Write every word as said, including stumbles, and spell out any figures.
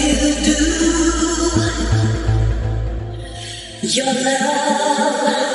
you do your love.